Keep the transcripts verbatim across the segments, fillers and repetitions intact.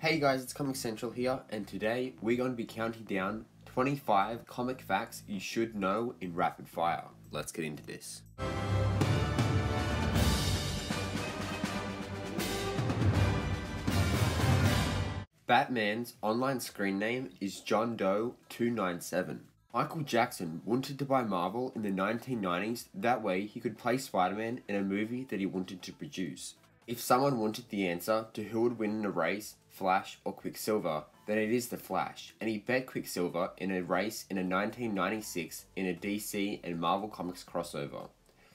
Hey guys, it's Comic Central here, and today we're going to be counting down twenty-five comic facts you should know in rapid fire. Let's get into this. Batman's online screen name is John Doe two ninety-seven. Michael Jackson wanted to buy Marvel in the nineteen nineties, that way he could play Spider-Man in a movie that he wanted to produce. If someone wanted the answer to who would win in a race, Flash or Quicksilver, then it is the Flash, and he bet Quicksilver in a race in a nineteen ninety-six in a D C and Marvel Comics crossover.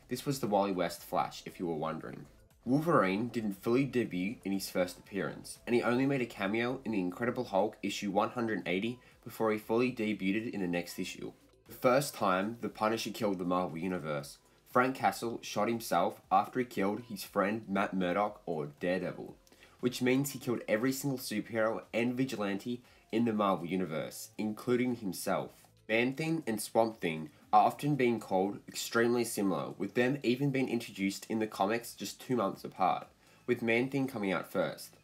This was the Wally West Flash, if you were wondering. Wolverine didn't fully debut in his first appearance, and he only made a cameo in The Incredible Hulk issue one hundred eighty before he fully debuted in the next issue. The first time the Punisher killed the Marvel Universe, Frank Castle shot himself after he killed his friend Matt Murdock, or Daredevil, which means he killed every single superhero and vigilante in the Marvel Universe, including himself. Man-Thing and Swamp-Thing are often being called extremely similar, with them even being introduced in the comics just two months apart, with Man-Thing coming out first.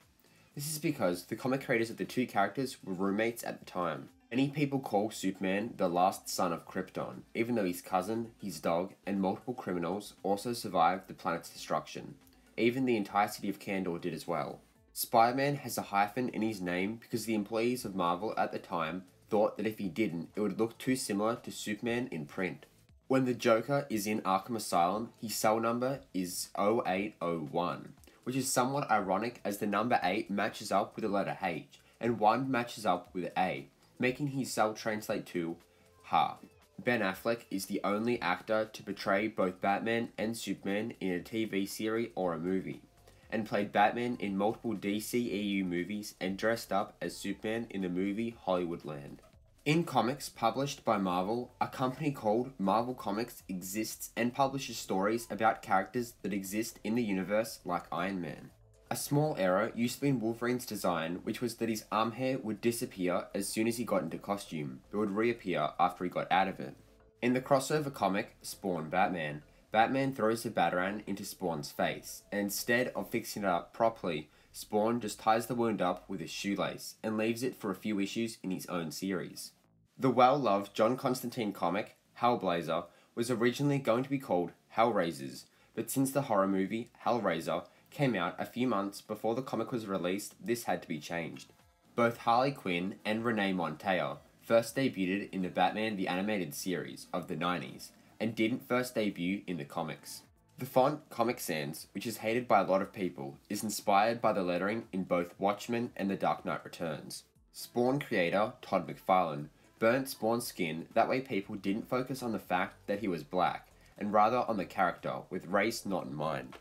This is because the comic creators of the two characters were roommates at the time. Many people call Superman the last son of Krypton, even though his cousin, his dog, and multiple criminals also survived the planet's destruction. Even the entire city of Kandor did as well. Spider-Man has a hyphen in his name because the employees of Marvel at the time thought that if he didn't, it would look too similar to Superman in print. When the Joker is in Arkham Asylum, his cell number is oh eight oh one, which is somewhat ironic as the number eight matches up with the letter H, and one matches up with A, making his cell translate to ha. Ben Affleck is the only actor to portray both Batman and Superman in a T V series or a movie, and played Batman in multiple D C E U movies and dressed up as Superman in the movie Hollywoodland. In comics published by Marvel, a company called Marvel Comics exists and publishes stories about characters that exist in the universe, like Iron Man. A small error used to be in Wolverine's design, which was that his arm hair would disappear as soon as he got into costume, but would reappear after he got out of it. In the crossover comic Spawn Batman, Batman throws the Batarang into Spawn's face, and instead of fixing it up properly, Spawn just ties the wound up with his shoelace, and leaves it for a few issues in his own series. The well-loved John Constantine comic, Hellblazer, was originally going to be called Hellraisers, but since the horror movie Hellraiser came out a few months before the comic was released, this had to be changed. Both Harley Quinn and Renee Montoya first debuted in the Batman the Animated Series of the nineties, and didn't first debut in the comics. The font Comic Sans, which is hated by a lot of people, is inspired by the lettering in both Watchmen and The Dark Knight Returns. Spawn creator Todd McFarlane burnt Spawn's skin, that way people didn't focus on the fact that he was black, and rather on the character, with race not in mind.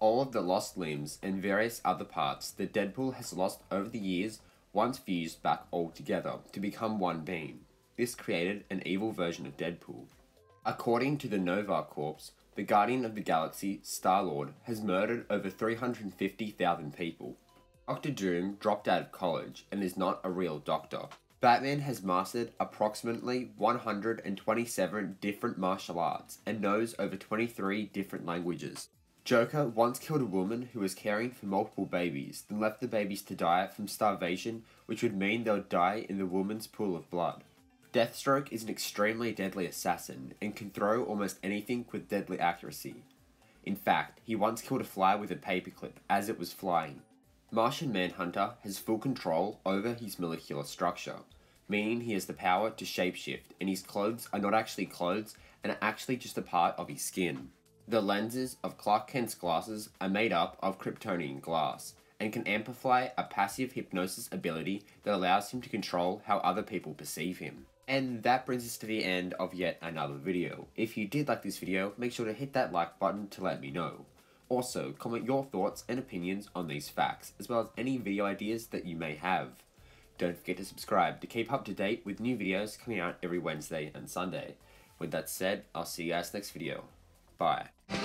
All of the lost limbs and various other parts that Deadpool has lost over the years once fused back all together to become one being. This created an evil version of Deadpool. According to the Nova Corps, the Guardian of the Galaxy, Star-Lord, has murdered over three hundred fifty thousand people. Doctor Doom dropped out of college and is not a real doctor. Batman has mastered approximately one hundred twenty-seven different martial arts and knows over twenty-three different languages. Joker once killed a woman who was caring for multiple babies, then left the babies to die from starvation, which would mean they would die in the woman's pool of blood. Deathstroke is an extremely deadly assassin, and can throw almost anything with deadly accuracy. In fact, he once killed a fly with a paperclip as it was flying. Martian Manhunter has full control over his molecular structure, meaning he has the power to shapeshift, and his clothes are not actually clothes and are actually just a part of his skin. The lenses of Clark Kent's glasses are made up of Kryptonian glass, and can amplify a passive hypnosis ability that allows him to control how other people perceive him. And that brings us to the end of yet another video. If you did like this video, make sure to hit that like button to let me know. Also, comment your thoughts and opinions on these facts, as well as any video ideas that you may have. Don't forget to subscribe to keep up to date with new videos coming out every Wednesday and Sunday. With that said, I'll see you guys next video. Bye.